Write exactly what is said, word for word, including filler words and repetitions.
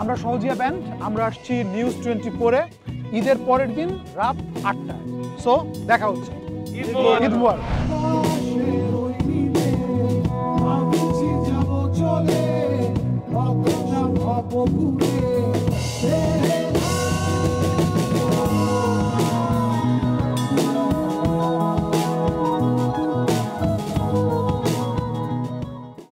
আমরা সহজিয়া ব্যান্ড, আমরা আসছি নিউজ টোয়েন্টি ফোর এ ঈদের পরের দিন রাত আটটায়। সো দেখা হচ্ছে।